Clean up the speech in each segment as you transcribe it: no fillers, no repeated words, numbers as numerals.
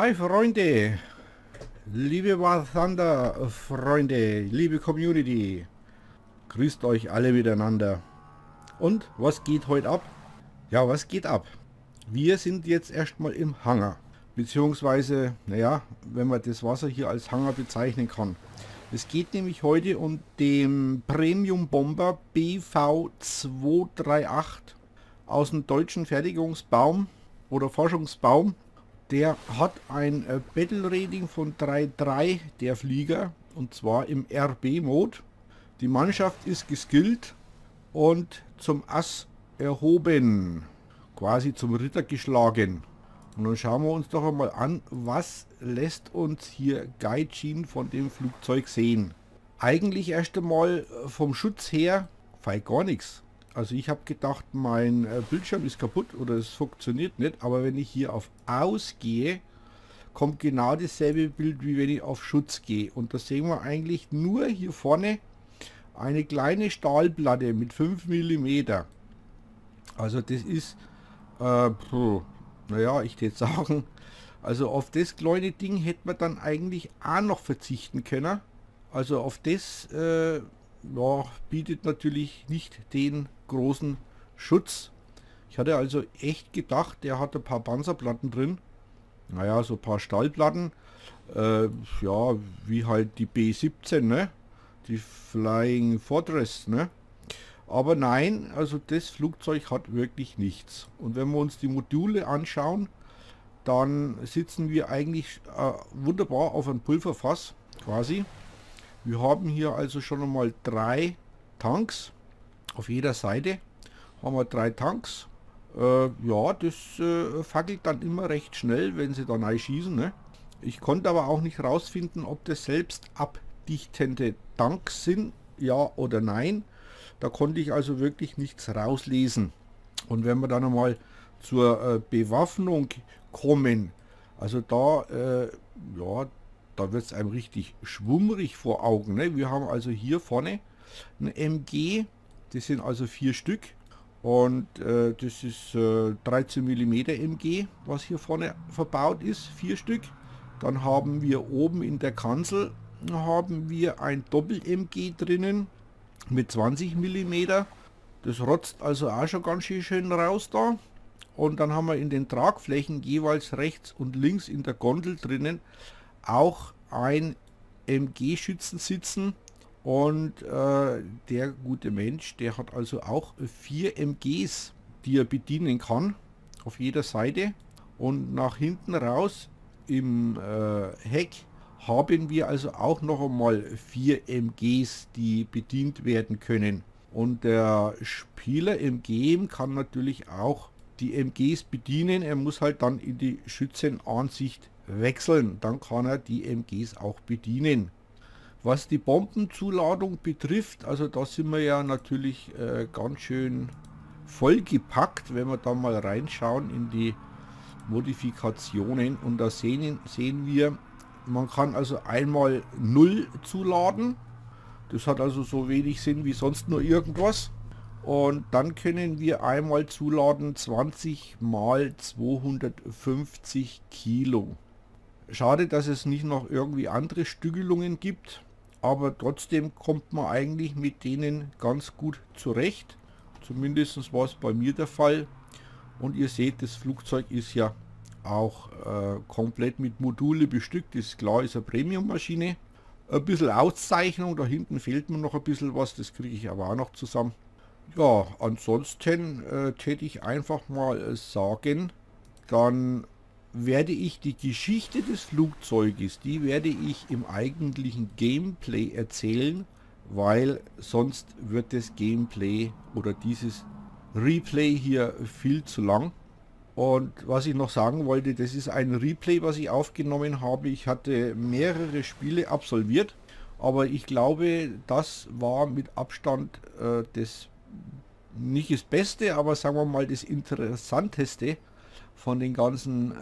Hi Freunde, liebe War Thunder Freunde, liebe Community, grüßt euch alle miteinander. Und was geht heute ab? Ja, was geht ab? Wir sind jetzt erstmal im Hangar, beziehungsweise, naja, wenn man das Wasser hier als Hangar bezeichnen kann. Es geht nämlich heute um den Premium Bomber BV 238 aus dem deutschen Fertigungsbaum oder Forschungsbaum. Der hat ein Battle Rating von 3,3, der Flieger, und zwar im RB-Mode. Die Mannschaft ist geskillt und zum Ass erhoben, quasi zum Ritter geschlagen. Und dann schauen wir uns doch einmal an, was lässt uns hier Gaijin von dem Flugzeug sehen. Eigentlich erst einmal vom Schutz her, fei gar nichts. Also ich habe gedacht, mein Bildschirm ist kaputt oder es funktioniert nicht, aber wenn ich hier auf Aus gehe, kommt genau dasselbe Bild, wie wenn ich auf Schutz gehe. Und da sehen wir eigentlich nur hier vorne eine kleine Stahlplatte mit 5 mm. Also das ist, naja, ich würde sagen, also auf das kleine Ding hätte man dann eigentlich auch noch verzichten können. Also auf das ja, bietet natürlich nicht den großen Schutz. Ich hatte also echt gedacht, der hat ein paar Panzerplatten drin. Naja, so ein paar Stahlplatten. Ja, wie halt die B-17, ne? Die Flying Fortress, ne? Aber nein, also das Flugzeug hat wirklich nichts. Und wenn wir uns die Module anschauen, dann sitzen wir eigentlich wunderbar auf einem Pulverfass quasi. Wir haben hier also schon einmal 3 Tanks. Auf jeder Seite haben wir 3 Tanks. Ja, das fackelt dann immer recht schnell, wenn sie da rein schießen, ne? Ich konnte aber auch nicht rausfinden, ob das selbst abdichtende Tanks sind, ja oder nein. Da konnte ich also wirklich nichts rauslesen. Und wenn wir dann einmal zur Bewaffnung kommen, also da, ja, da wird es einem richtig schwummrig vor Augen, ne? Wir haben also hier vorne ein MG, das sind also 4 Stück. Und das ist 13 mm MG, was hier vorne verbaut ist, 4 Stück. Dann haben wir oben in der Kanzel haben wir ein Doppel-MG drinnen mit 20 mm. Das rotzt also auch schon ganz schön raus da. Und dann haben wir in den Tragflächen jeweils rechts und links in der Gondel drinnen auch ein MG-Schützen sitzen. Und der gute Mensch, der hat also auch 4 MGs, die er bedienen kann, auf jeder Seite. Und nach hinten raus im Heck haben wir also auch noch einmal 4 MGs, die bedient werden können. Und der Spieler im Game kann natürlich auch die MGs bedienen. Er muss halt dann in die Schützenansicht wechseln, dann kann er die MGs auch bedienen. Was die Bombenzuladung betrifft, also da sind wir ja natürlich ganz schön vollgepackt, wenn wir da mal reinschauen in die Modifikationen, und da sehen wir, man kann also einmal 0 zuladen, das hat also so wenig Sinn wie sonst nur irgendwas, und dann können wir einmal zuladen 20 mal 250 Kilo. Schade, dass es nicht noch irgendwie andere Stückelungen gibt, aber trotzdem kommt man eigentlich mit denen ganz gut zurecht. Zumindest war es bei mir der Fall. Und ihr seht, das Flugzeug ist ja auch komplett mit Module bestückt. Ist klar, ist eine Premium-Maschine. Ein bisschen Auszeichnung, da hinten fehlt mir noch ein bisschen was, das kriege ich aber auch noch zusammen. Ja, ansonsten täte ich einfach mal sagen, dann werde ich die Geschichte des Flugzeuges, die werde ich im eigentlichen Gameplay erzählen, weil sonst wird das Gameplay oder dieses Replay hier viel zu lang. Und was ich noch sagen wollte, das ist ein Replay, was ich aufgenommen habe. Ich hatte mehrere Spiele absolviert, aber ich glaube, das war mit Abstand das, nicht das Beste, aber sagen wir mal das Interessanteste von den ganzen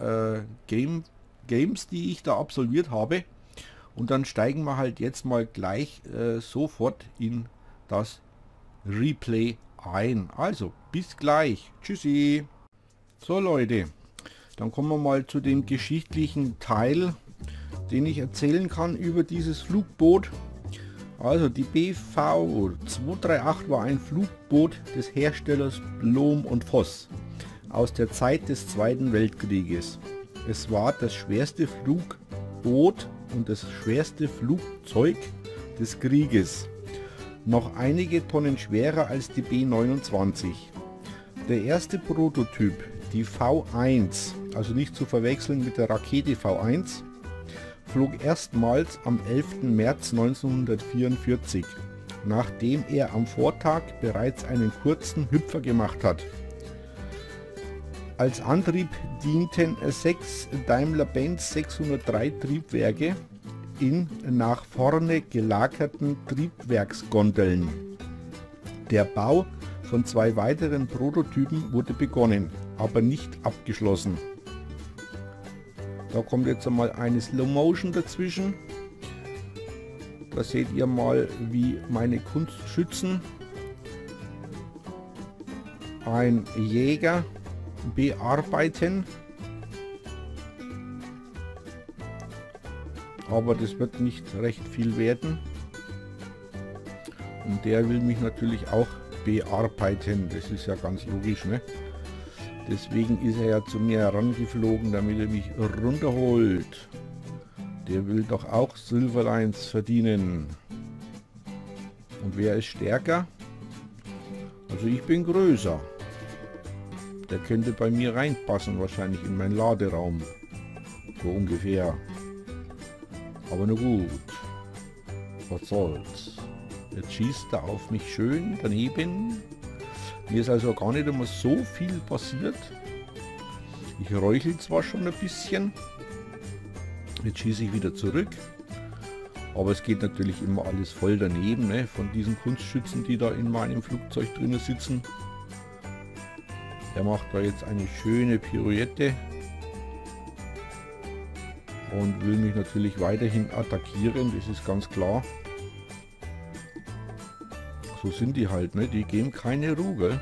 Games, die ich da absolviert habe. Und dann steigen wir halt jetzt mal gleich sofort in das Replay ein. Also bis gleich. Tschüssi. So Leute, Dann kommen wir mal zu dem geschichtlichen Teil, den ich erzählen kann über dieses Flugboot. Also die BV 238 war ein Flugboot des Herstellers Blohm und Voss aus der Zeit des Zweiten Weltkrieges. Es war das schwerste Flugboot und das schwerste Flugzeug des Krieges. Noch einige Tonnen schwerer als die B-29. Der erste Prototyp, die V1, also nicht zu verwechseln mit der Rakete V1, flog erstmals am 11. März 1944, nachdem er am Vortag bereits einen kurzen Hüpfer gemacht hat. Als Antrieb dienten 6 Daimler-Benz 603 Triebwerke in nach vorne gelagerten Triebwerksgondeln. Der Bau von 2 weiteren Prototypen wurde begonnen, aber nicht abgeschlossen. Da kommt jetzt einmal eine Slow Motion dazwischen. Da seht ihr mal, wie meine Kunstschützen, ein Jäger, bearbeiten, aber das wird nicht recht viel werden und der will mich natürlich auch bearbeiten, das ist ja ganz logisch, ne? Deswegen ist er ja zu mir herangeflogen, damit er mich runterholt. Der will doch auch Silverlines verdienen. Und wer ist stärker? Also ich bin größer. Der könnte bei mir reinpassen, wahrscheinlich in meinen Laderaum. So ungefähr. Aber na gut. Was soll's. Jetzt schießt er auf mich schön daneben. Mir ist also gar nicht immer so viel passiert. Ich räuchel zwar schon ein bisschen. Jetzt schieße ich wieder zurück. Aber es geht natürlich immer alles voll daneben, ne? Von diesen Kunstschützen, die da in meinem Flugzeug drinnen sitzen. Er macht da jetzt eine schöne Pirouette und will mich natürlich weiterhin attackieren, das ist ganz klar. So sind die halt, ne? Die geben keine Ruhe, gell?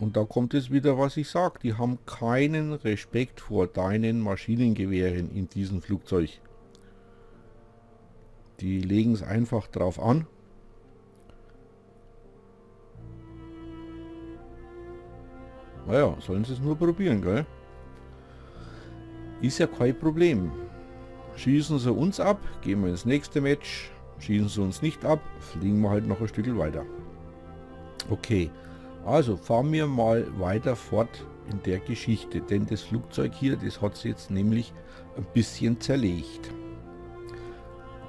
Und da kommt es wieder, was ich sage, die haben keinen Respekt vor deinen Maschinengewehren in diesem Flugzeug. Die legen es einfach drauf an. Naja, sollen sie es nur probieren, gell? Ist ja kein Problem. Schießen sie uns ab, gehen wir ins nächste Match. Schießen sie uns nicht ab, fliegen wir halt noch ein Stückchen weiter. Okay, also fahren wir mal weiter fort in der Geschichte. Denn das Flugzeug hier, das hat es jetzt nämlich ein bisschen zerlegt.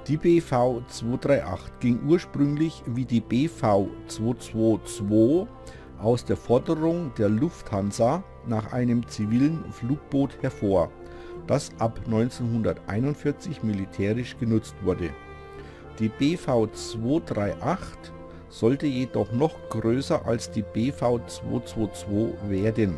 Die BV 238 ging ursprünglich wie die BV 222 aus der Forderung der Lufthansa nach einem zivilen Flugboot hervor, das ab 1941 militärisch genutzt wurde. Die BV 238 sollte jedoch noch größer als die BV 222 werden.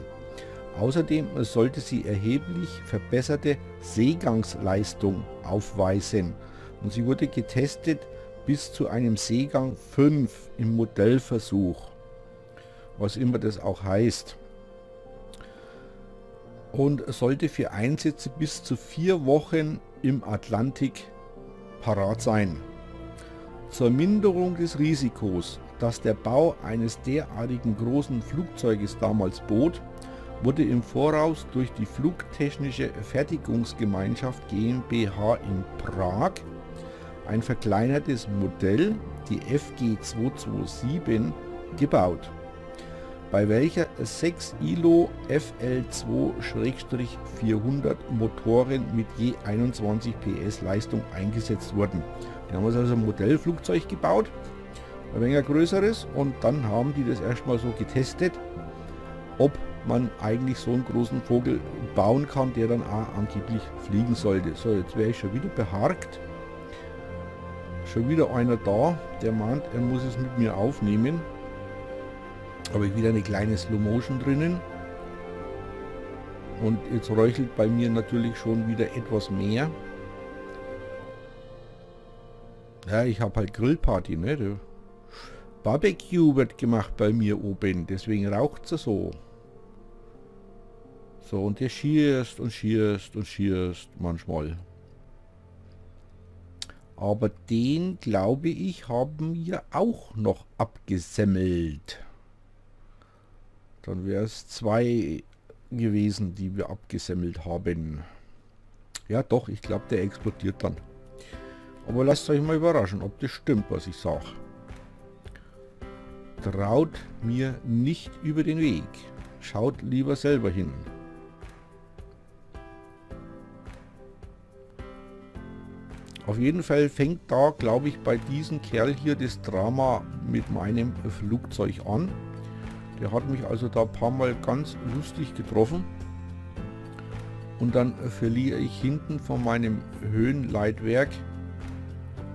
Außerdem sollte sie erheblich verbesserte Seegangsleistung aufweisen und sie wurde getestet bis zu einem Seegang 5 im Modellversuch. Was immer das auch heißt. Und sollte für Einsätze bis zu 4 Wochen im Atlantik parat sein. Zur Minderung des Risikos, das der Bau eines derartigen großen Flugzeuges damals bot, wurde im Voraus durch die Flugtechnische Fertigungsgemeinschaft GmbH in Prag ein verkleinertes Modell, die FG 227, gebaut, bei welcher 6 ILO FL2-400 Motoren mit je 21 PS Leistung eingesetzt wurden. Die haben also ein Modellflugzeug gebaut, ein wenig größeres, und dann haben die das erstmal so getestet, ob man eigentlich so einen großen Vogel bauen kann, der dann auch angeblich fliegen sollte. So, jetzt wäre ich schon wieder beharkt. Schon wieder einer da, der meint, er muss es mit mir aufnehmen. Habe ich wieder eine kleine Slow Motion drinnen und jetzt röchelt bei mir natürlich schon wieder etwas mehr. Ja, ich habe halt Grillparty, ne? Barbecue wird gemacht bei mir oben, deswegen raucht es so. So, und der schießt und schießt und schießt manchmal. Aber den, glaube ich, haben wir auch noch abgesemmelt. Dann wäre es 2 gewesen, die wir abgesemmelt haben. Ja doch, ich glaube, der explodiert dann. Aber lasst euch mal überraschen, ob das stimmt, was ich sage. Traut mir nicht über den Weg. Schaut lieber selber hin. Auf jeden Fall fängt da, glaube ich, bei diesem Kerl hier das Drama mit meinem Flugzeug an. Der hat mich also da ein paar Mal ganz lustig getroffen. Und dann verliere ich hinten von meinem Höhenleitwerk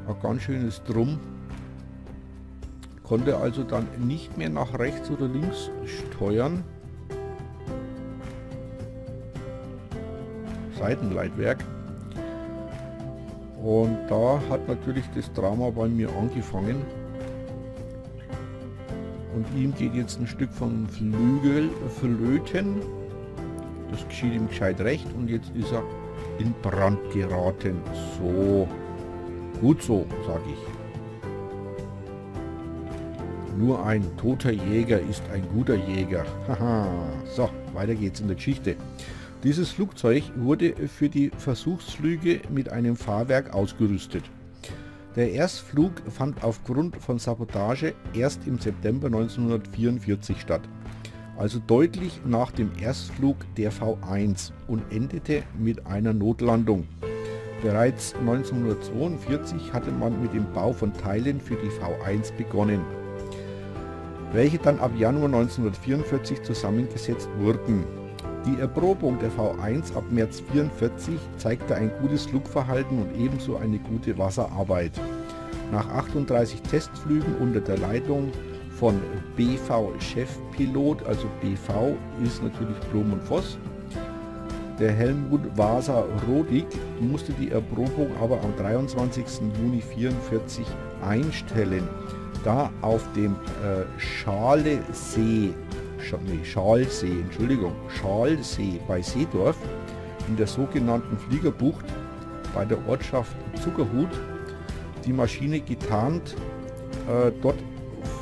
ein ganz schönes Drum. Konnte also dann nicht mehr nach rechts oder links steuern. Seitenleitwerk. Und da hat natürlich das Drama bei mir angefangen. Und ihm geht jetzt ein Stück vom Flügel flöten. Das geschieht ihm gescheit recht und jetzt ist er in Brand geraten. So, gut so, sage ich. Nur ein toter Jäger ist ein guter Jäger. Haha. So, weiter geht's in der Geschichte. Dieses Flugzeug wurde für die Versuchsflüge mit einem Fahrwerk ausgerüstet. Der Erstflug fand aufgrund von Sabotage erst im September 1944 statt, also deutlich nach dem Erstflug der V1 und endete mit einer Notlandung. Bereits 1942 hatte man mit dem Bau von Teilen für die V1 begonnen, welche dann ab Januar 1944 zusammengesetzt wurden. Die Erprobung der V1 ab März 1944 zeigte ein gutes Flugverhalten und ebenso eine gute Wasserarbeit. Nach 38 Testflügen unter der Leitung von BV-Chefpilot, also BV ist natürlich Blohm und Voss, der Helmut Wasa-Rodig musste die Erprobung aber am 23. Juni 1944 einstellen, da auf dem Schalsee bei Seedorf in der sogenannten Fliegerbucht bei der Ortschaft Zuckerhut die Maschine getarnt dort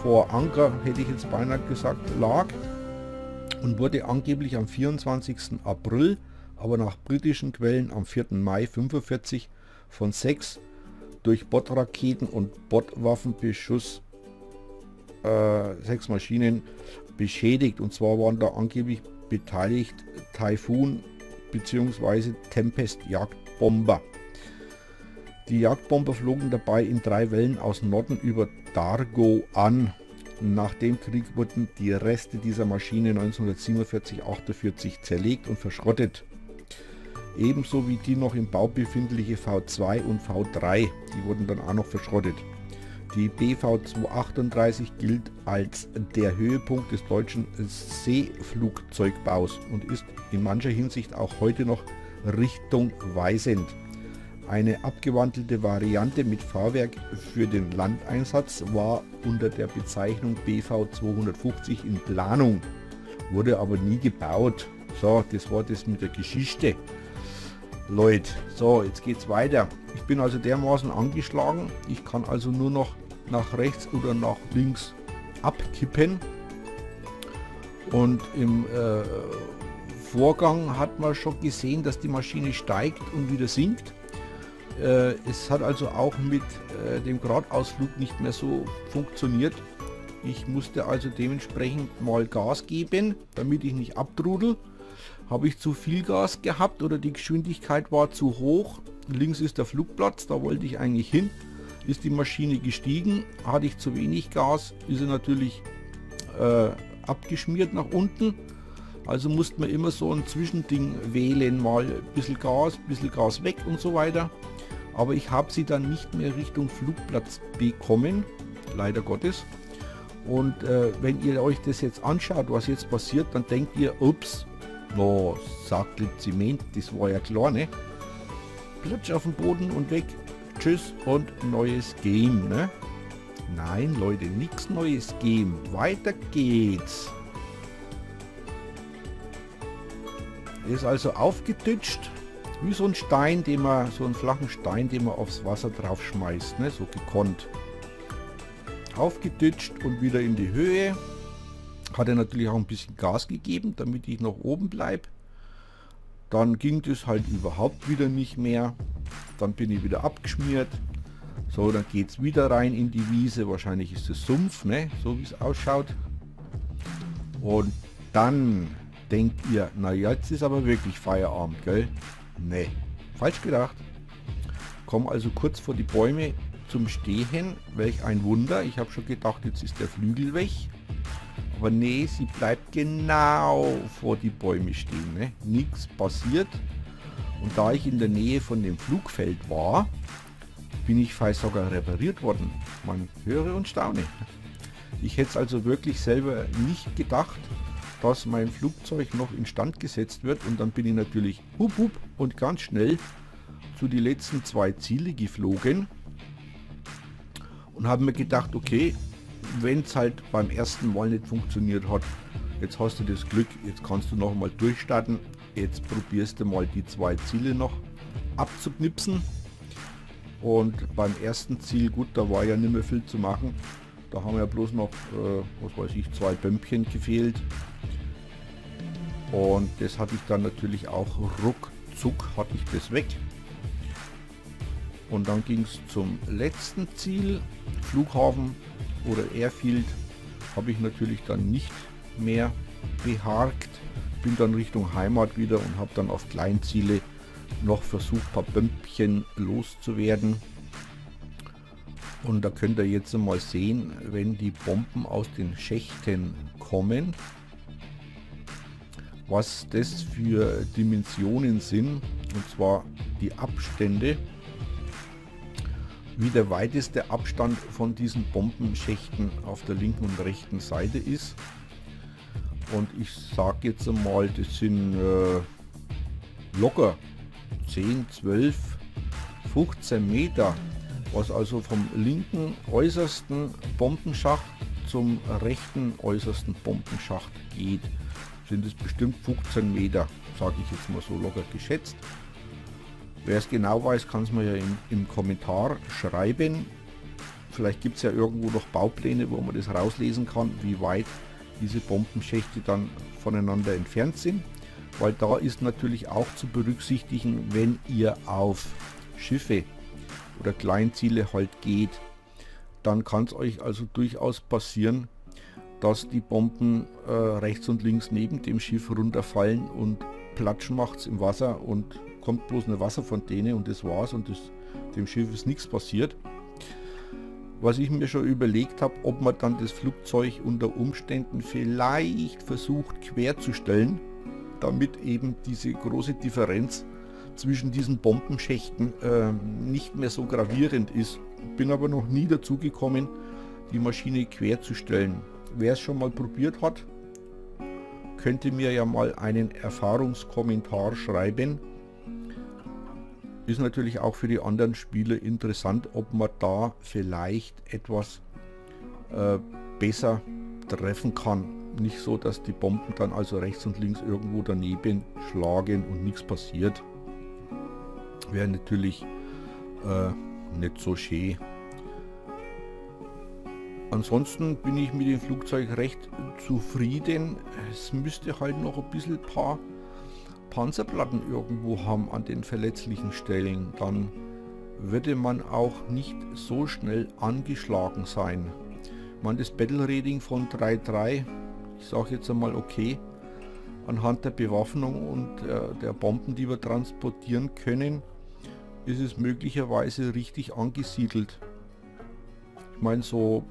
vor Anker, hätte ich jetzt beinahe gesagt, lag und wurde angeblich am 24. April, aber nach britischen Quellen am 4. Mai 1945 von 6 durch Bordraketen und Bordwaffenbeschuss 6 Maschinen beschädigt, und zwar waren da angeblich beteiligt Typhoon bzw. Tempest Jagdbomber. Die Jagdbomber flogen dabei in 3 Wellen aus Norden über Dargo an. Nach dem Krieg wurden die Reste dieser Maschine 1947-48 zerlegt und verschrottet. Ebenso wie die noch im Bau befindliche V2 und V3, die wurden dann auch noch verschrottet. Die BV 238 gilt als der Höhepunkt des deutschen Seeflugzeugbaus und ist in mancher Hinsicht auch heute noch richtungweisend. Eine abgewandelte Variante mit Fahrwerk für den Landeinsatz war unter der Bezeichnung BV 250 in Planung, wurde aber nie gebaut. So, das war das mit der Geschichte. Leute, so, jetzt geht's weiter. Ich bin also dermaßen angeschlagen, ich kann also nur noch nach rechts oder nach links abkippen. Und im Vorgang hat man schon gesehen, dass die Maschine steigt und wieder sinkt. Es hat also auch mit dem Gradausflug nicht mehr so funktioniert. Ich musste also dementsprechend mal Gas geben, damit ich nicht abtrudel. Habe ich zu viel Gas gehabt oder die Geschwindigkeit war zu hoch? Links ist der Flugplatz, da wollte ich eigentlich hin. Ist die Maschine gestiegen, hatte ich zu wenig Gas, ist sie natürlich abgeschmiert nach unten. Also musste man immer so ein Zwischending wählen, mal ein bisschen Gas weg und so weiter. Aber ich habe sie dann nicht mehr Richtung Flugplatz bekommen, leider Gottes. Und wenn ihr euch das jetzt anschaut, was jetzt passiert, dann denkt ihr, ups, no, sagt Zement, das war ja klar, ne? Platsch auf den Boden und weg. Tschüss und neues Game, ne? Nein, Leute, nichts neues Game. Weiter geht's. ist also aufgetitscht, wie so ein Stein, den man, so einen flachen Stein, den man aufs Wasser drauf schmeißt, ne? So gekonnt. Aufgetitscht und wieder in die Höhe. Hat er natürlich auch ein bisschen Gas gegeben, damit ich noch oben bleibe. Dann ging das halt überhaupt wieder nicht mehr. Dann bin ich wieder abgeschmiert. So, dann geht es wieder rein in die Wiese. Wahrscheinlich ist es Sumpf, ne? So wie es ausschaut. Und dann denkt ihr, na jetzt ist aber wirklich Feierabend, gell? Ne, falsch gedacht. Komm also kurz vor die Bäume zum Stehen. Welch ein Wunder. Ich habe schon gedacht, jetzt ist der Flügel weg. Aber nee, sie bleibt genau vor die Bäume stehen. Ne? Nichts passiert. Und da ich in der Nähe von dem Flugfeld war, bin ich fast sogar repariert worden. Man höre und staune. Ich hätte es also wirklich selber nicht gedacht, dass mein Flugzeug noch instand gesetzt wird. Und dann bin ich natürlich hup hup und ganz schnell zu die letzten zwei Ziele geflogen. Und habe mir gedacht, okay, wenn es halt beim ersten Mal nicht funktioniert hat, jetzt hast du das Glück, jetzt kannst du noch mal durchstarten, jetzt probierst du mal die zwei Ziele noch abzuknipsen. Und beim ersten Ziel, gut, da war ja nicht mehr viel zu machen, da haben ja bloß noch, was weiß ich, zwei Bömpchen gefehlt. Und das hatte ich dann natürlich auch ruckzuck, hatte ich das weg. Und dann ging es zum letzten Ziel, Flughafen oder Airfield, habe ich natürlich dann nicht mehr beharkt. Bin dann Richtung Heimat wieder und habe dann auf Kleinziele noch versucht, ein paar Bömpchen loszuwerden. Und da könnt ihr jetzt mal sehen, wenn die Bomben aus den Schächten kommen, was das für Dimensionen sind, und zwar die Abstände, wie der weiteste Abstand von diesen Bombenschächten auf der linken und rechten Seite ist. Und ich sage jetzt einmal, das sind locker 10, 12, 15 Meter, was also vom linken äußersten Bombenschacht zum rechten äußersten Bombenschacht geht. Sind es bestimmt 15 Meter, sage ich jetzt mal so locker geschätzt. Wer es genau weiß, kann es mir ja im Kommentar schreiben. Vielleicht gibt es ja irgendwo noch Baupläne, wo man das rauslesen kann, wie weit diese Bombenschächte dann voneinander entfernt sind. Weil da ist natürlich auch zu berücksichtigen, wenn ihr auf Schiffe oder Kleinziele halt geht, dann kann es euch also durchaus passieren, dass die Bomben rechts und links neben dem Schiff runterfallen und platschen macht's im Wasser und kommt bloß eine Wasserfontäne und das war's, und dem Schiff ist nichts passiert. Was ich mir schon überlegt habe, ob man dann das Flugzeug unter Umständen vielleicht versucht querzustellen, damit eben diese große Differenz zwischen diesen Bombenschächten nicht mehr so gravierend ist. Bin aber noch nie dazu gekommen, die Maschine querzustellen. Wer es schon mal probiert hat, könnte mir ja mal einen Erfahrungskommentar schreiben. Ist natürlich auch für die anderen Spieler interessant, ob man da vielleicht etwas besser treffen kann. Nicht so, dass die Bomben dann also rechts und links irgendwo daneben schlagen und nichts passiert. Wäre natürlich nicht so schön. Ansonsten bin ich mit dem Flugzeug recht zufrieden. Es müsste halt noch ein bisschen paar Panzerplatten irgendwo haben an den verletzlichen Stellen, dann würde man auch nicht so schnell angeschlagen sein. Ich meine, das Battle Rating von 3,3, ich sage jetzt einmal okay, anhand der Bewaffnung und der Bomben, die wir transportieren können, ist es möglicherweise richtig angesiedelt. Ich meine, so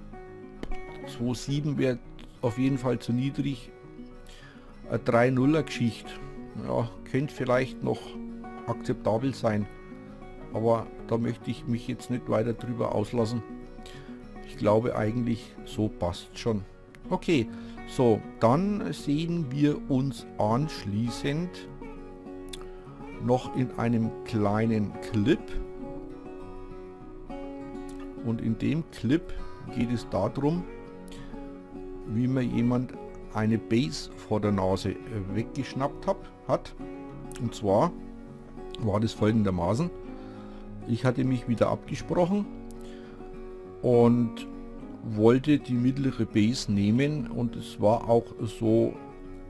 2,7 wäre auf jeden Fall zu niedrig, eine 3,0er Geschichte. Ja, könnte vielleicht noch akzeptabel sein, aber da möchte ich mich jetzt nicht weiter drüber auslassen. Ich glaube eigentlich, so passt schon. Okay, so, dann sehen wir uns anschließend noch in einem kleinen Clip. Und in dem Clip geht es darum, wie man jemand eine Base vor der Nase weggeschnappt hat Und zwar war das folgendermaßen: Ich hatte mich wieder abgesprochen und wollte die mittlere Base nehmen, und es war auch so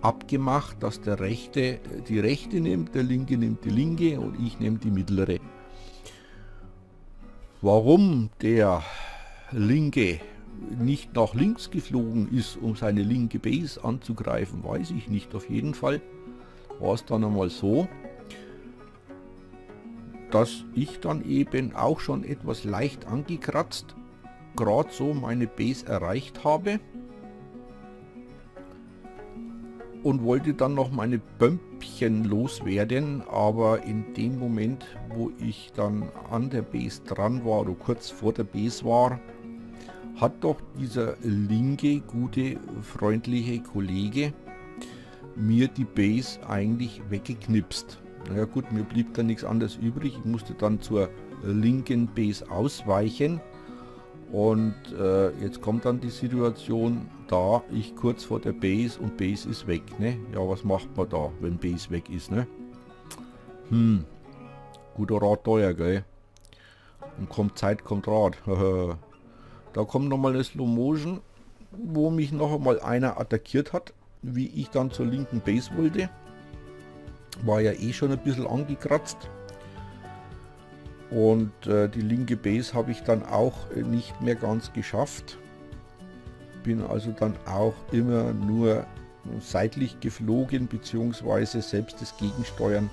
abgemacht, dass der Rechte die Rechte nimmt, der Linke nimmt die Linke und ich nehme die mittlere. Warum der Linke nicht nach links geflogen ist, um seine linke Base anzugreifen, weiß ich nicht. Auf jeden Fall war es dann einmal so, dass ich dann eben auch schon etwas leicht angekratzt gerade so meine Base erreicht habe und wollte dann noch meine Bömpchen loswerden, aber in dem Moment, wo ich dann an der Base dran war oder kurz vor der Base war, hat doch dieser linke, gute, freundliche Kollege mir die Base eigentlich weggeknipst. Naja gut, mir blieb da nichts anderes übrig. Ich musste dann zur linken Base ausweichen. Und jetzt kommt dann die Situation, da ich kurz vor der Base und Base ist weg, ne? Ja, was macht man da, wenn Base weg ist, ne? Guter Rat teuer, gell? Und kommt Zeit, kommt Rat. Da kommt nochmal eine Slow Motion, wo mich noch einmal einer attackiert hat, wie ich dann zur linken Base wollte. War ja eh schon ein bisschen angekratzt. Und die linke Base habe ich dann auch nicht mehr ganz geschafft. Bin also dann auch immer nur seitlich geflogen, beziehungsweise selbst das Gegensteuern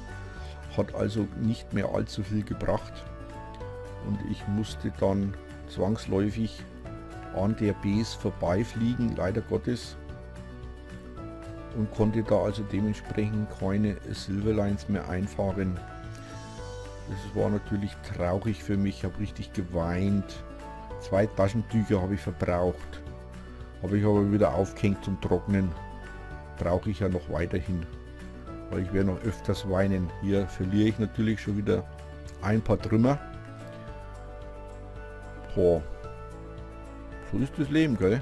hat also nicht mehr allzu viel gebracht. Und ich musste dann zwangsläufig an der Base vorbeifliegen, leider Gottes. Und konnte da also dementsprechend keine Silverlines mehr einfahren. Das war natürlich traurig für mich, ich habe richtig geweint. 2 Taschentücher habe ich verbraucht. Habe ich aber wieder aufgehängt zum Trocknen. Brauche ich ja noch weiterhin, weil ich werde noch öfters weinen. Hier verliere ich natürlich schon wieder ein paar Trümmer. Boah. So ist das Leben, gell?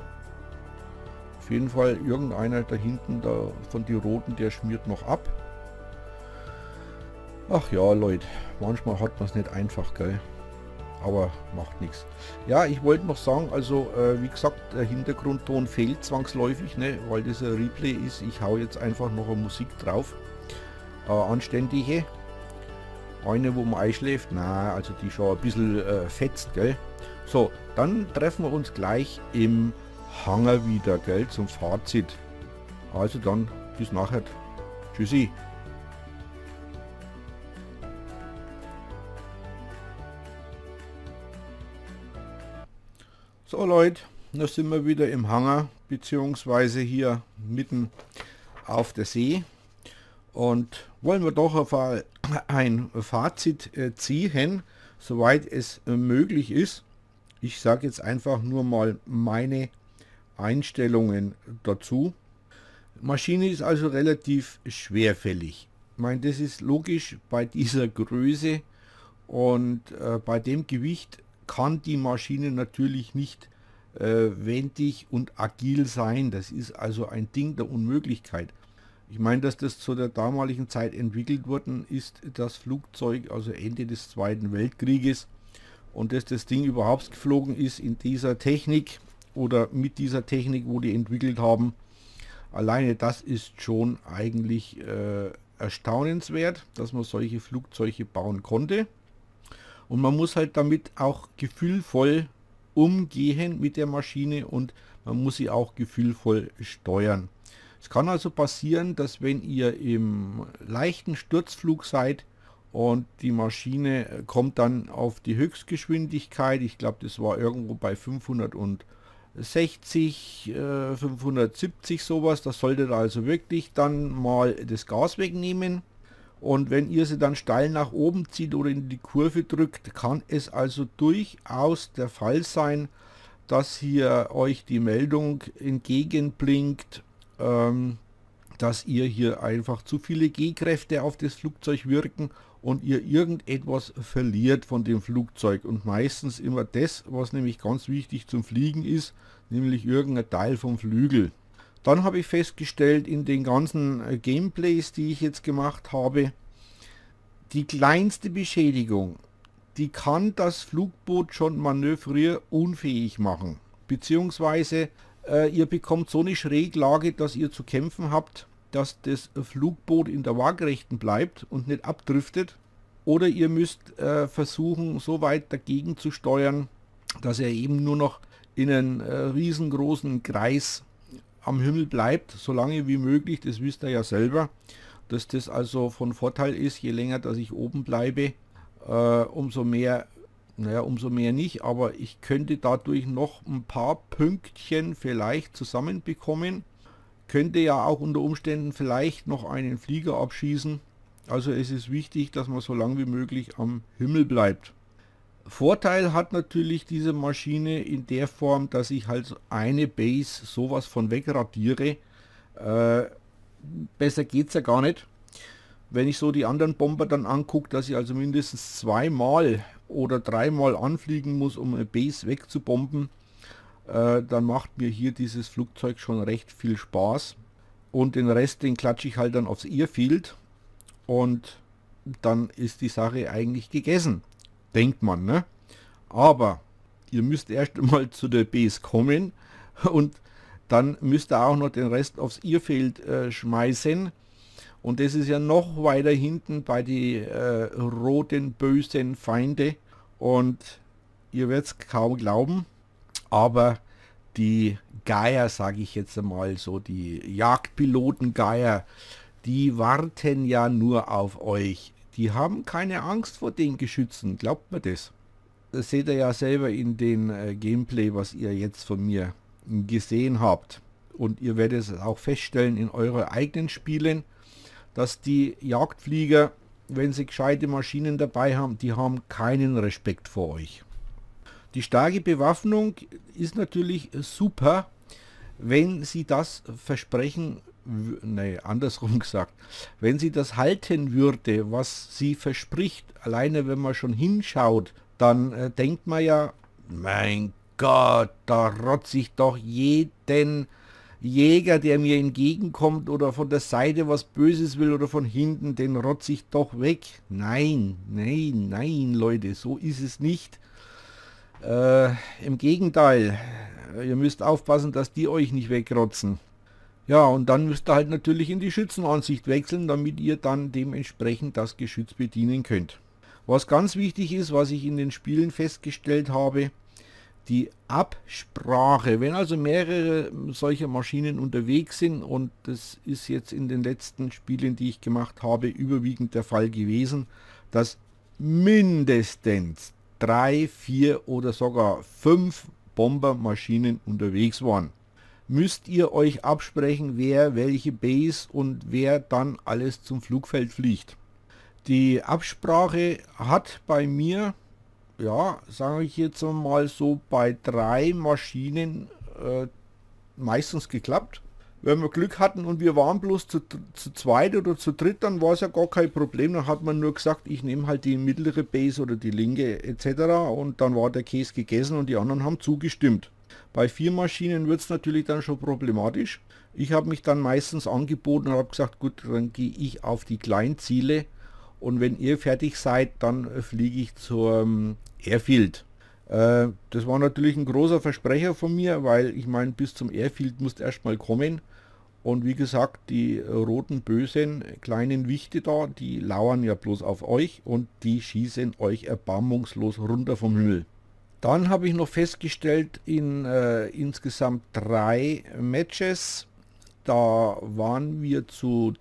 Auf jeden Fall irgendeiner da hinten, da von den Roten, der schmiert noch ab. Ach ja, Leute, manchmal hat man es nicht einfach, gell? Aber macht nichts. Ja, ich wollte noch sagen, also wie gesagt, der Hintergrundton fehlt zwangsläufig, ne? Weil das ein Replay ist. Ich hau jetzt einfach noch eine Musik drauf. Anständige. Eine, wo man einschläft. Na, also die schon ein bisschen fetzt, gell? So, dann treffen wir uns gleich im Hangar wieder, gell? Zum Fazit. Also dann, bis nachher. Tschüssi. So Leute, da sind wir wieder im Hangar, beziehungsweise hier mitten auf der See, und wollen wir doch auf ein Fazit ziehen, soweit es möglich ist. Ich sage jetzt einfach nur mal meine Einstellungen dazu. Maschine ist also relativ schwerfällig. Ich meine, das ist logisch bei dieser Größe und bei dem Gewicht. Kann die Maschine natürlich nicht wendig und agil sein. Das ist also ein Ding der Unmöglichkeit. Ich meine, dass das zu der damaligen Zeit entwickelt worden ist, das Flugzeug, also Ende des Zweiten Weltkrieges, und dass das Ding überhaupt geflogen ist in dieser Technik oder mit dieser Technik, wo die entwickelt haben. Alleine das ist schon eigentlich erstaunenswert, dass man solche Flugzeuge bauen konnte. Und man muss halt damit auch gefühlvoll umgehen mit der Maschine, und man muss sie auch gefühlvoll steuern. Es kann also passieren, dass wenn ihr im leichten Sturzflug seid und die Maschine kommt dann auf die Höchstgeschwindigkeit, ich glaube das war irgendwo bei 560, 570 sowas, das solltet ihr also wirklich dann mal das Gas wegnehmen. Und wenn ihr sie dann steil nach oben zieht oder in die Kurve drückt, kann es also durchaus der Fall sein, dass hier euch die Meldung entgegenblinkt, dass ihr hier einfach zu viele G-Kräfte auf das Flugzeug wirken und ihr irgendetwas verliert von dem Flugzeug. Und meistens immer das, was nämlich ganz wichtig zum Fliegen ist, nämlich irgendein Teil vom Flügel. Dann habe ich festgestellt in den ganzen Gameplays, die ich jetzt gemacht habe, Die kleinste Beschädigung, die kann das Flugboot schon manövrierunfähig machen. Beziehungsweise ihr bekommt so eine Schräglage, dass ihr zu kämpfen habt, dass das Flugboot in der Waagrechten bleibt und nicht abdriftet. Oder ihr müsst versuchen, so weit dagegen zu steuern, dass er eben nur noch in einen riesengroßen Kreis am Himmel bleibt, so lange wie möglich. Das wisst ihr ja selber, dass das also von Vorteil ist, je länger, dass ich oben bleibe, umso mehr, naja, umso mehr nicht, aber ich könnte dadurch noch ein paar Pünktchen vielleicht zusammenbekommen, könnte ja auch unter Umständen vielleicht noch einen Flieger abschießen. Also es ist wichtig, dass man so lange wie möglich am Himmel bleibt. Vorteil hat natürlich diese Maschine in der Form, dass ich halt eine Base sowas von wegradiere. Besser geht es ja gar nicht. Wenn ich so die anderen Bomber dann angucke, dass ich also mindestens zweimal oder dreimal anfliegen muss, um eine Base wegzubomben, dann macht mir hier dieses Flugzeug schon recht viel Spaß. Und den Rest, den klatsche ich halt dann aufs Airfield. Und dann ist die Sache eigentlich gegessen, denkt man, ne? Aber ihr müsst erst einmal zu der Base kommen und dann müsst ihr auch noch den Rest aufs Airfield schmeißen. Und das ist ja noch weiter hinten bei den roten, bösen Feinde. Und ihr werdet es kaum glauben, aber die Geier, sage ich jetzt einmal so, die Jagdpiloten-Geier, die warten ja nur auf euch. Die haben keine Angst vor den Geschützen, glaubt mir das. Das seht ihr ja selber in den Gameplay, was ihr jetzt von mir gesehen habt. Und ihr werdet es auch feststellen in euren eigenen Spielen, dass die Jagdflieger, wenn sie gescheite Maschinen dabei haben, die haben keinen Respekt vor euch. Die starke Bewaffnung ist natürlich super, wenn sie das versprechen, nee, andersrum gesagt, wenn sie das halten würde, was sie verspricht. Alleine wenn man schon hinschaut, dann denkt man ja, mein Gott, da rotze ich doch jeden Jäger, der mir entgegenkommt oder von der Seite was Böses will oder von hinten, den rotze ich doch weg. Nein, nein, nein, Leute, so ist es nicht. Im Gegenteil, ihr müsst aufpassen, dass die euch nicht wegrotzen. Ja, und dann müsst ihr halt natürlich in die Schützenansicht wechseln, damit ihr dann dementsprechend das Geschütz bedienen könnt. Was ganz wichtig ist, was ich in den Spielen festgestellt habe, die Absprache. Wenn also mehrere solcher Maschinen unterwegs sind, und das ist jetzt in den letzten Spielen, die ich gemacht habe, überwiegend der Fall gewesen, dass mindestens 3, 4 oder sogar 5 Bombermaschinen unterwegs waren. Müsst ihr euch absprechen, wer welche Base und wer dann alles zum Flugfeld fliegt. Die Absprache hat bei mir, ja, sage ich jetzt mal so, bei 3 Maschinen meistens geklappt. Wenn wir Glück hatten und wir waren bloß zu zweit oder zu dritt, dann war es ja gar kein Problem. Dann hat man nur gesagt, ich nehme halt die mittlere Base oder die linke etc. Und dann war der Käse gegessen und die anderen haben zugestimmt. Bei 4 Maschinen wird es natürlich dann schon problematisch. Ich habe mich dann meistens angeboten und habe gesagt, gut, dann gehe ich auf die Kleinziele und wenn ihr fertig seid, dann fliege ich zum Airfield. Das war natürlich ein großer Versprecher von mir, weil ich meine, bis zum Airfield musst erstmal kommen. Und wie gesagt, die roten, bösen, kleinen Wichte da, die lauern ja bloß auf euch und die schießen euch erbarmungslos runter vom Himmel. Dann habe ich noch festgestellt, in insgesamt 3 Matches, da waren wir zu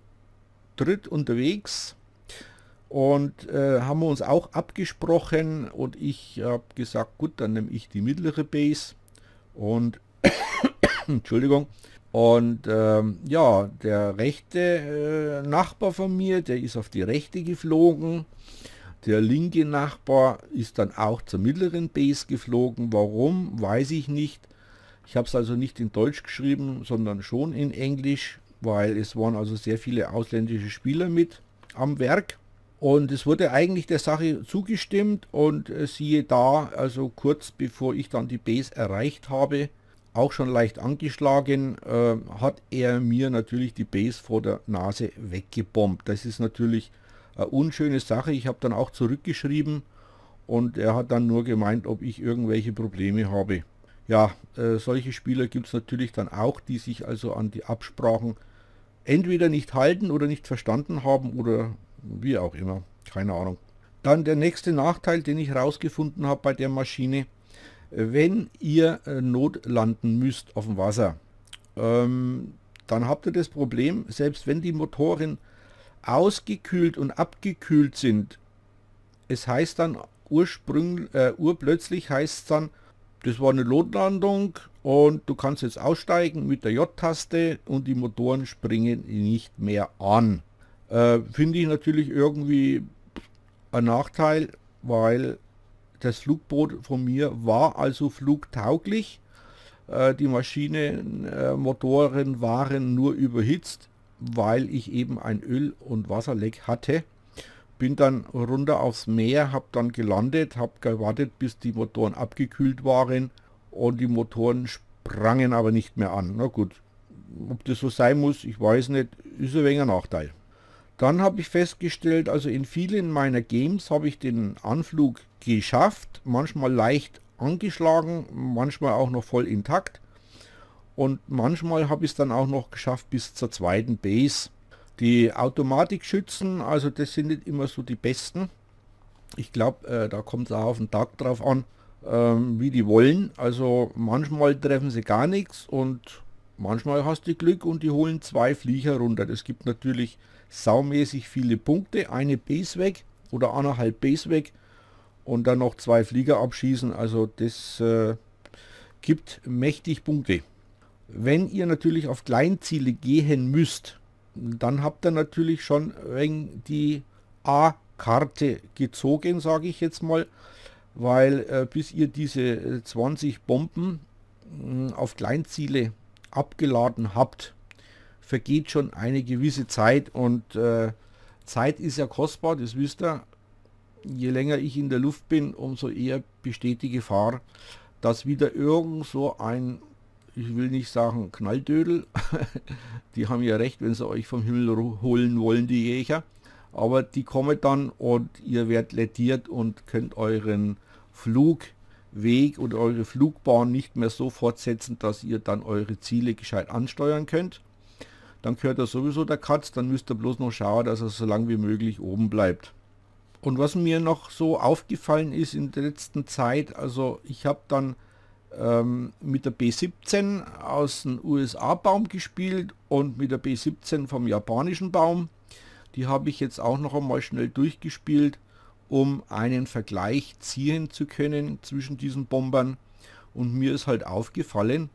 dritt unterwegs und haben wir uns auch abgesprochen und ich habe gesagt, gut, dann nehme ich die mittlere Base und Entschuldigung, und ja, der rechte Nachbar von mir, der ist auf die rechte geflogen. Der linke Nachbar ist dann auch zur mittleren Base geflogen. Warum, weiß ich nicht. Ich habe es also nicht in Deutsch geschrieben, sondern schon in Englisch, weil es waren also sehr viele ausländische Spieler mit am Werk. Und es wurde eigentlich der Sache zugestimmt und siehe da, also kurz bevor ich dann die Base erreicht habe, auch schon leicht angeschlagen, hat er mir natürlich die Base vor der Nase weggebombt. Das ist natürlich eine unschöne Sache. Ich habe dann auch zurückgeschrieben und er hat dann nur gemeint, ob ich irgendwelche Probleme habe. Ja, solche Spieler gibt es natürlich dann auch, die sich also an die Absprachen entweder nicht halten oder nicht verstanden haben oder wie auch immer, keine Ahnung. Dann der nächste Nachteil, den ich herausgefunden habe bei der Maschine: Wenn ihr notlanden müsst auf dem Wasser, dann habt ihr das Problem, selbst wenn die Motoren ausgekühlt und abgekühlt sind, es heißt dann urplötzlich heißt es dann, das war eine Notlandung und du kannst jetzt aussteigen mit der J-Taste und die Motoren springen nicht mehr an. Finde ich natürlich irgendwie ein Nachteil, weil das Flugboot von mir war also flugtauglich. Die Maschinenmotoren waren nur überhitzt, weil ich eben ein Öl- und Wasserleck hatte. Bin dann runter aufs Meer, habe dann gelandet, habe gewartet, bis die Motoren abgekühlt waren, und die Motoren sprangen aber nicht mehr an. Na gut, ob das so sein muss, ich weiß nicht, ist ein wenig ein Nachteil. Dann habe ich festgestellt, also in vielen meiner Games habe ich den Anflug geschafft, manchmal leicht angeschlagen, manchmal auch noch voll intakt, und manchmal habe ich es dann auch noch geschafft bis zur zweiten Base. Die Automatikschützen, also das sind nicht immer so die besten. Ich glaube, da kommt es auch auf den Tag drauf an, wie die wollen. Also manchmal treffen sie gar nichts und manchmal hast du Glück und die holen zwei Flieger runter. Das gibt natürlich saumäßig viele Punkte. Eine Base weg oder anderthalb Base weg und dann noch zwei Flieger abschießen. Also das gibt mächtig Punkte. Wenn ihr natürlich auf Kleinziele gehen müsst, dann habt ihr natürlich schon die A-Karte gezogen, sage ich jetzt mal, weil bis ihr diese 20 Bomben auf Kleinziele abgeladen habt, vergeht schon eine gewisse Zeit, und Zeit ist ja kostbar, das wisst ihr. Je länger ich in der Luft bin, umso eher besteht die Gefahr, dass wieder irgend so ein, ich will nicht sagen Knalltödel, die haben ja recht, wenn sie euch vom Himmel holen wollen, die Jäger, aber die kommen dann und ihr werdet lädiert und könnt euren Flugweg oder eure Flugbahn nicht mehr so fortsetzen, dass ihr dann eure Ziele gescheit ansteuern könnt. Dann gehört er sowieso der Katz, dann müsst ihr bloß noch schauen, dass er so lange wie möglich oben bleibt. Und was mir noch so aufgefallen ist in der letzten Zeit, also ich habe dann mit der B-17 aus dem USA-Baum gespielt und mit der B-17 vom japanischen Baum. Die habe ich jetzt auch noch einmal schnell durchgespielt, um einen Vergleich ziehen zu können zwischen diesen Bombern. Und mir ist halt aufgefallen,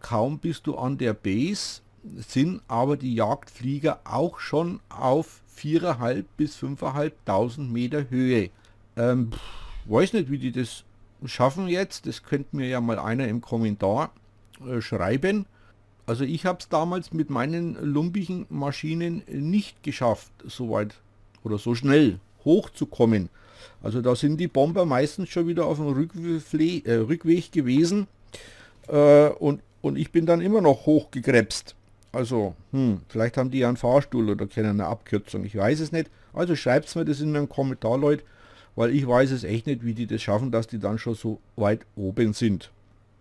kaum bist du an der Base, sind aber die Jagdflieger auch schon auf 4.500 bis 5.500 Meter Höhe. Weiß nicht, wie die das schaffen jetzt, das könnte mir ja mal einer im Kommentar schreiben. Also ich habe es damals mit meinen lumpigen Maschinen nicht geschafft, so weit oder so schnell hochzukommen. Also da sind die Bomber meistens schon wieder auf dem Rückweg gewesen, und ich bin dann immer noch hochgekrebst. Also vielleicht haben die ja einen Fahrstuhl oder kennen eine Abkürzung, ich weiß es nicht. Also schreibt mir das in den Kommentar, Leute, weil ich weiß es echt nicht, wie die das schaffen, dass die dann schon so weit oben sind.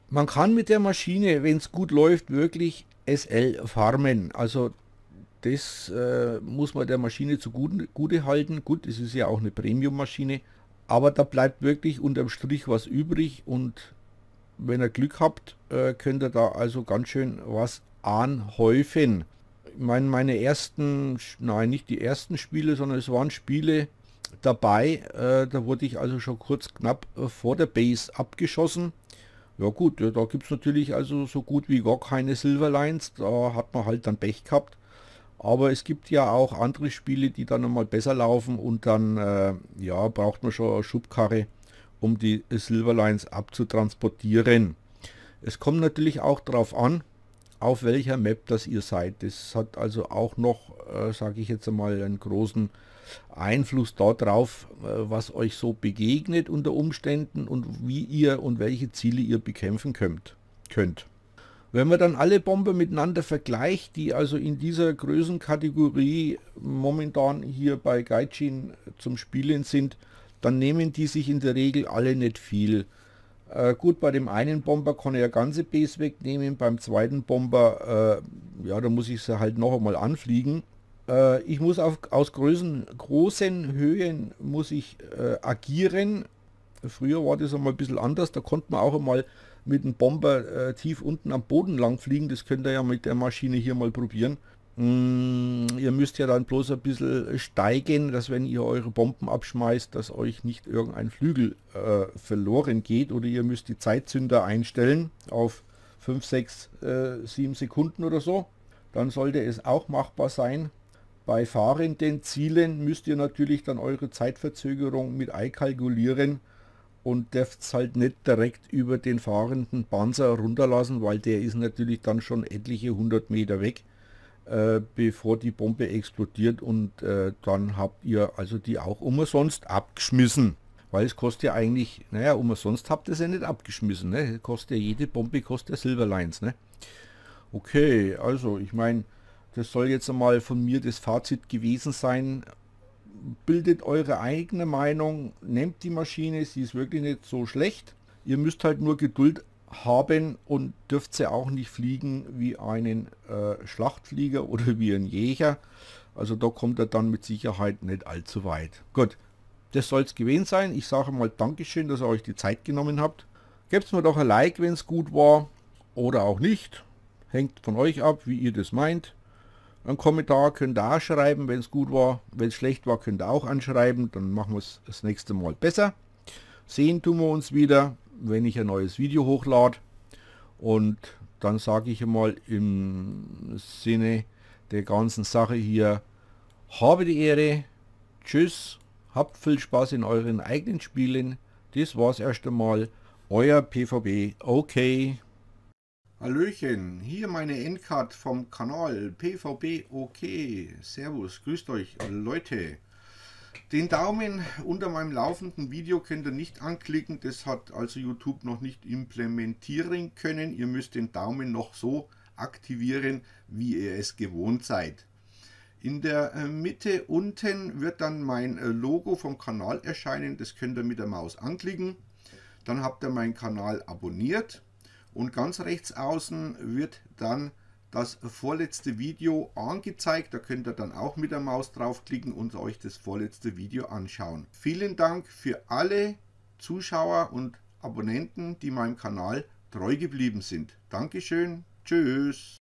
Man kann mit der Maschine, wenn es gut läuft, wirklich SL farmen. Also das muss man der Maschine zugute halten. Gut, es ist ja auch eine Premium-Maschine, aber da bleibt wirklich unterm Strich was übrig, und wenn ihr Glück habt, könnt ihr da also ganz schön was anhäufen. Ich meine, meine ersten, nein, nicht die ersten Spiele, sondern es waren Spiele dabei, da wurde ich also schon kurz knapp vor der Base abgeschossen. Ja gut, da gibt es natürlich also so gut wie gar keine Silverlines, da hat man halt dann Pech gehabt. Aber es gibt ja auch andere Spiele, die dann nochmal besser laufen, und dann ja, braucht man schon eine Schubkarre, um die Silverlines abzutransportieren. Es kommt natürlich auch darauf an, auf welcher Map das ihr seid. Das hat also auch noch, sage ich jetzt einmal, einen großen Einfluss darauf, was euch so begegnet unter Umständen und wie ihr und welche Ziele ihr bekämpfen könnt. Wenn man dann alle Bomber miteinander vergleicht, die also in dieser Größenkategorie momentan hier bei Gaijin zum Spielen sind, dann nehmen die sich in der Regel alle nicht viel. Gut, bei dem einen Bomber kann er ja ganze Base wegnehmen, beim zweiten Bomber, ja, da muss ich sie halt noch einmal anfliegen. Ich muss aus großen Höhen muss ich agieren. Früher war das einmal ein bisschen anders, da konnte man auch einmal mit dem Bomber tief unten am Boden lang fliegen. Das könnt ihr ja mit der Maschine hier mal probieren. Ihr müsst ja dann bloß ein bisschen steigen, dass wenn ihr eure Bomben abschmeißt, dass euch nicht irgendein Flügel verloren geht. Oder ihr müsst die Zeitzünder einstellen auf 5, 6, 7 Sekunden oder so. Dann sollte es auch machbar sein. Bei fahrenden Zielen müsst ihr natürlich dann eure Zeitverzögerung mit einkalkulieren und dürft es halt nicht direkt über den fahrenden Panzer runterlassen, weil der ist natürlich dann schon etliche 100 Meter weg, bevor die Bombe explodiert, und dann habt ihr also die auch umsonst abgeschmissen. Weil es kostet ja eigentlich, naja, umsonst habt ihr es ja nicht abgeschmissen, ne? Kostet ja jede Bombe, kostet ja Silverlines, ne? Okay, also ich meine, das soll jetzt einmal von mir das Fazit gewesen sein. Bildet eure eigene Meinung, nehmt die Maschine, sie ist wirklich nicht so schlecht. Ihr müsst halt nur Geduld haben und dürft sie auch nicht fliegen wie einen Schlachtflieger oder wie ein Jäger. Also da kommt er dann mit Sicherheit nicht allzu weit. Gut, das soll es gewesen sein. Ich sage mal Dankeschön, dass ihr euch die Zeit genommen habt. Gebt mir doch ein Like, wenn es gut war, oder auch nicht. Hängt von euch ab, wie ihr das meint. Einen Kommentar könnt ihr auch schreiben, wenn es gut war. Wenn es schlecht war, könnt ihr auch anschreiben. Dann machen wir es das nächste Mal besser. Sehen tun wir uns wieder, wenn ich ein neues Video hochlade. Und dann sage ich einmal im Sinne der ganzen Sache hier, habe die Ehre, tschüss, habt viel Spaß in euren eigenen Spielen. Das war's erst einmal. Euer PvB, okay. Hallöchen, hier meine Endcard vom Kanal PvB OK. Servus, grüßt euch Leute. Den Daumen unter meinem laufenden Video könnt ihr nicht anklicken, das hat also YouTube noch nicht implementieren können. Ihr müsst den Daumen noch so aktivieren, wie ihr es gewohnt seid. In der Mitte unten wird dann mein Logo vom Kanal erscheinen, das könnt ihr mit der Maus anklicken. Dann habt ihr meinen Kanal abonniert. Und ganz rechts außen wird dann das vorletzte Video angezeigt. Da könnt ihr dann auch mit der Maus draufklicken und euch das vorletzte Video anschauen. Vielen Dank für alle Zuschauer und Abonnenten, die meinem Kanal treu geblieben sind. Dankeschön, tschüss.